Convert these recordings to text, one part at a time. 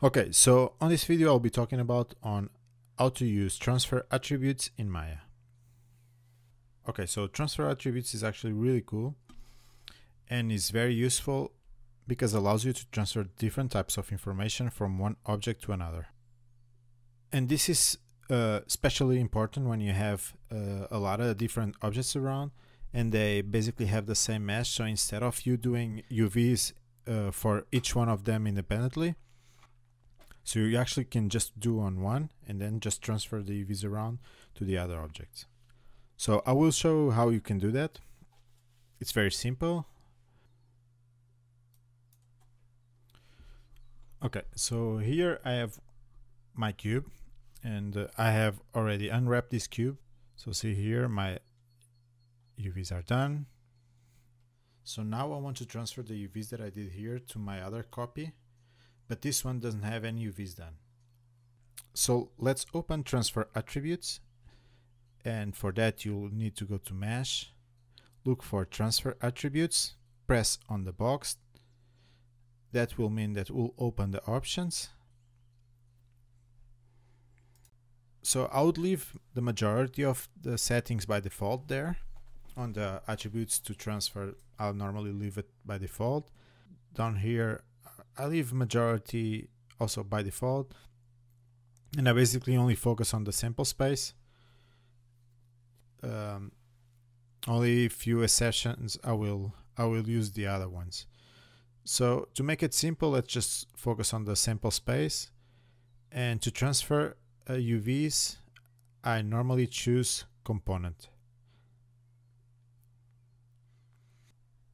Okay, so on this video I'll be talking about on how to use transfer attributes in Maya. Okay, so transfer attributes is actually really cool and is very useful because it allows you to transfer different types of information from one object to another. And this is especially important when you have a lot of different objects around and they basically have the same mesh. So instead of you doing UVs for each one of them independently, so you actually can just do on one and then just transfer the UVs around to the other objects. So I will show how you can do that. It's very simple. Okay, so here I have my cube and I have already unwrapped this cube. So see here, my UVs are done. So now I want to transfer the UVs that I did here to my other copy, but this one doesn't have any UVs done. So let's open transfer attributes. And for that, you'll need to go to mesh, look for transfer attributes, press on the box. That will mean that we'll open the options. So I would leave the majority of the settings by default there. On the attributes to transfer, I'll normally leave it by default. Down here, I leave majority also by default, and I basically only focus on the sample space. Only few exceptions I will use the other ones. So to make it simple, let's just focus on the sample space. And to transfer UVs, I normally choose component.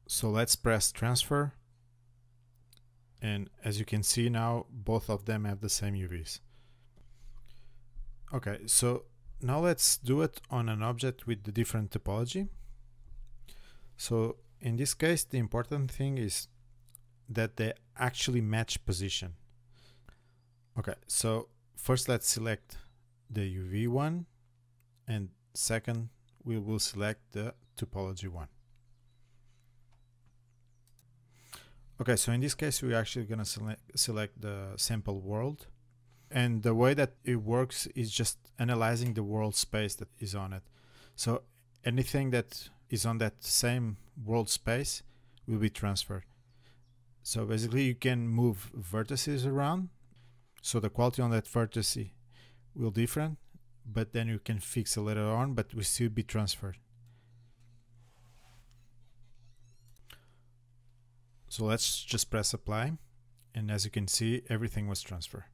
So let's press transfer. And as you can see now, both of them have the same UVs. Okay, so now let's do it on an object with the different topology. So in this case, the important thing is that they actually match position. Okay, so first let's select the UV one, and second we will select the topology one. Okay, so in this case, we're actually going to select the sample world. And the way that it works is just analyzing the world space that is on it. So anything that is on that same world space will be transferred. So basically, you can move vertices around. So the quality on that vertex will different, but then you can fix it later on, but will still be transferred. So let's just press apply, and as you can see, everything was transferred.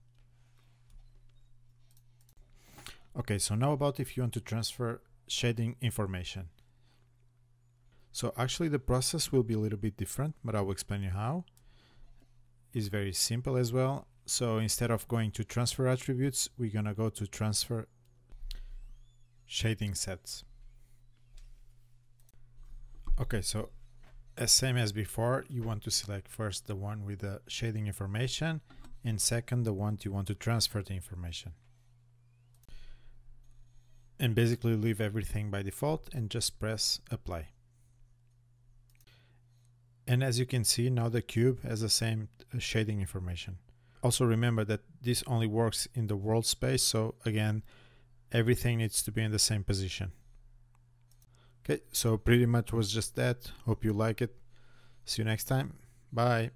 Okay, so now about if you want to transfer shading information. So actually the process will be a little bit different, but I will explain you how. It's very simple as well. So instead of going to transfer attributes, we're gonna go to transfer shading sets. Okay, so as same as before, you want to select first the one with the shading information and second the one you want to transfer the information. And basically leave everything by default and just press apply. And as you can see, now the cube has the same shading information. Also remember that this only works in the world space, so again, everything needs to be in the same position. Okay, so pretty much was just that. Hope you like it. See you next time. Bye.